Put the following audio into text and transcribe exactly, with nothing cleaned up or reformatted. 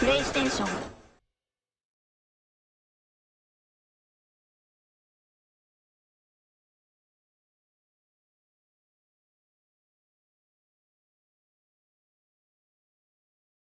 PlayStation.